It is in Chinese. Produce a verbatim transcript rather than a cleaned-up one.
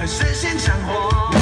和水性生活。